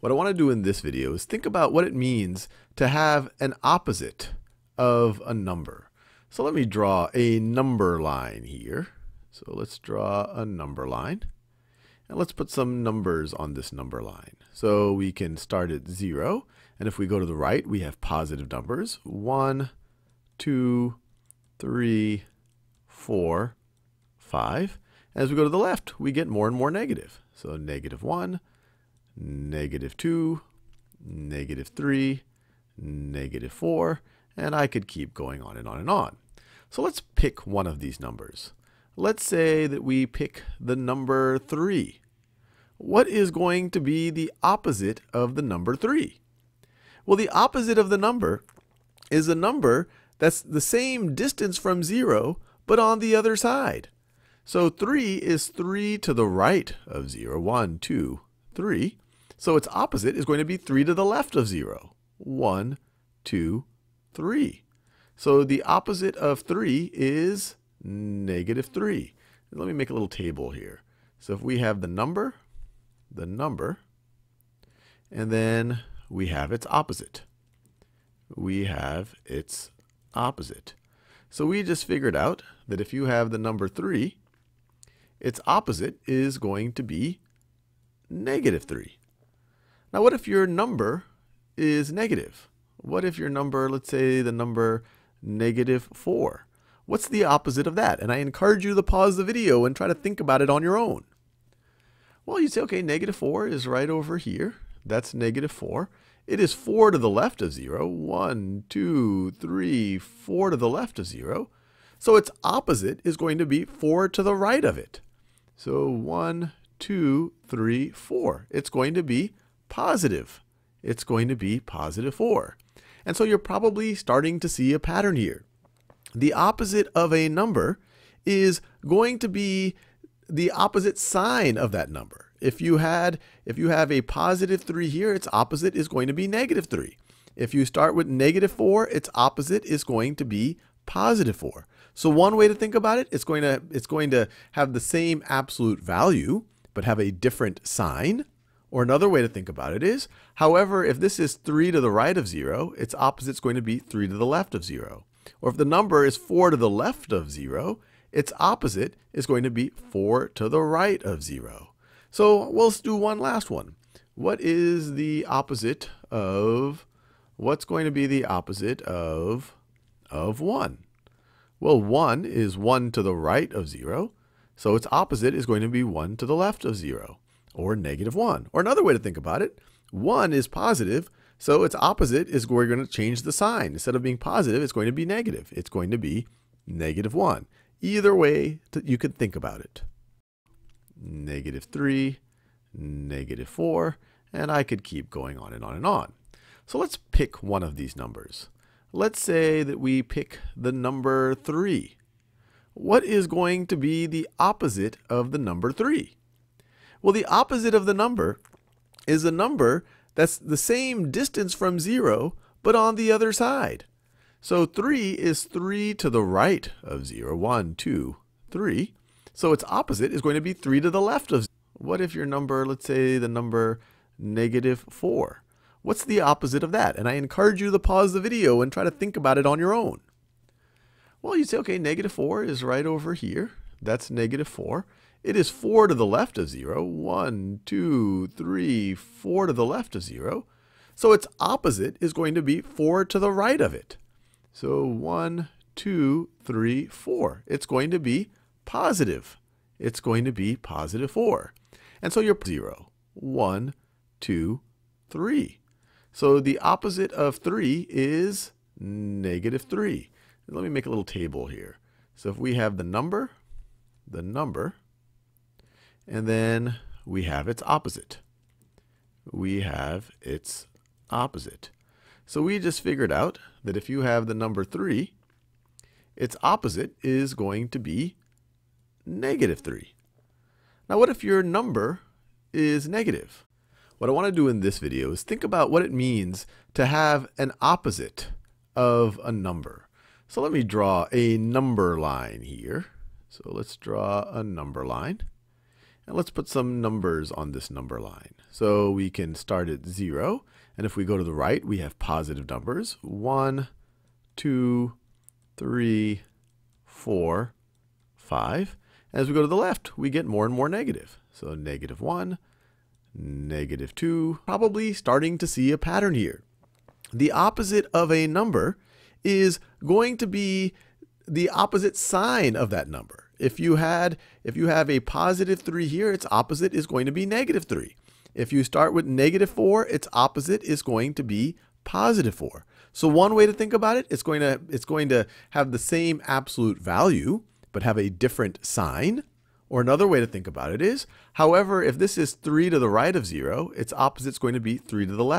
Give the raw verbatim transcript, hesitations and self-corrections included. What I want to do in this video is think about what it means to have an opposite of a number. So let me draw a number line here. So let's draw a number line. And let's put some numbers on this number line. So we can start at zero. And if we go to the right, we have positive numbers. one, two, three, four, five. As we go to the left, we get more and more negative. So negative one, negative two, negative three, negative four, and I could keep going on and on and on. So let's pick one of these numbers. Let's say that we pick the number three. What is going to be the opposite of the number three? Well, the opposite of the number is a number that's the same distance from zero, but on the other side. So three is three to the right of zero, one, two, three. So its opposite is going to be three to the left of zero, one, two, three. So the opposite of three is negative three. Let me make a little table here. So if we have the number, the number, and then we have its opposite. We have its opposite. So we just figured out that if you have the number three, its opposite is going to be negative three. Now what if your number is negative? What if your number, let's say the number negative four? What's the opposite of that? And I encourage you to pause the video and try to think about it on your own. Well, you say, okay, negative four is right over here. That's negative four. It is four to the left of zero. one, two, three, four to the left of zero. So its opposite is going to be four to the right of it. So one, two, three, four. It's going to be positive. It's going to be positive four. And so you're probably starting to see a pattern here. The opposite of a number is going to be the opposite sign of that number. If you had, if you have a positive three here, its opposite is going to be negative three. If you start with negative four, its opposite is going to be positive four. So one way to think about it, it's going to, it's going to have the same absolute value, but have a different sign. Or another way to think about it is, however, if this is three to the right of zero, its opposite is going to be three to the left of zero. Or if the number is four to the left of zero, its opposite is going to be four to the right of zero. So let's do one last one. What is the opposite of, what's going to be the opposite of, of one? Well, one is one to the right of zero. So its opposite is going to be one to the left of zero, or negative one. Or another way to think about it, one is positive, so its opposite is we're going to change the sign. Instead of being positive, it's going to be negative. It's going to be negative one. Either way you can think about it. Negative three, negative four, and I could keep going on and on and on. So let's pick one of these numbers. Let's say that we pick the number three. What is going to be the opposite of the number three? Well, the opposite of the number is a number that's the same distance from zero, but on the other side. So three is three to the right of zero, one, two, three. So its opposite is going to be three to the left of zero. What if your number, let's say the number negative four? What's the opposite of that? And I encourage you to pause the video and try to think about it on your own. Well, you say, okay, negative four is right over here. That's negative four. It is four to the left of zero. one, two, three, four to the left of zero. So its opposite is going to be four to the right of it. So one, two, three, four. It's going to be positive. It's going to be positive four. And so you're zero. one, two, three. So the opposite of three is negative three. Let me make a little table here. So if we have the number, the number, and then we have its opposite. We have its opposite. So we just figured out that if you have the number three, its opposite is going to be negative three. Now what if your number is negative? What I want to do in this video is think about what it means to have an opposite of a number. So let me draw a number line here. So let's draw a number line. And let's put some numbers on this number line. So we can start at zero. And if we go to the right, we have positive numbers. one, two, three, four, five. As we go to the left, we get more and more negative. So negative one, negative two. Probably starting to see a pattern here. The opposite of a number is going to be the opposite sign of that number. If you had, if you have a positive three here, its opposite is going to be negative three. If you start with negative four, its opposite is going to be positive four. So one way to think about it, it's going to, it's going to have the same absolute value, but have a different sign. Or another way to think about it is, however, if this is three to the right of zero, its opposite is going to be three to the left.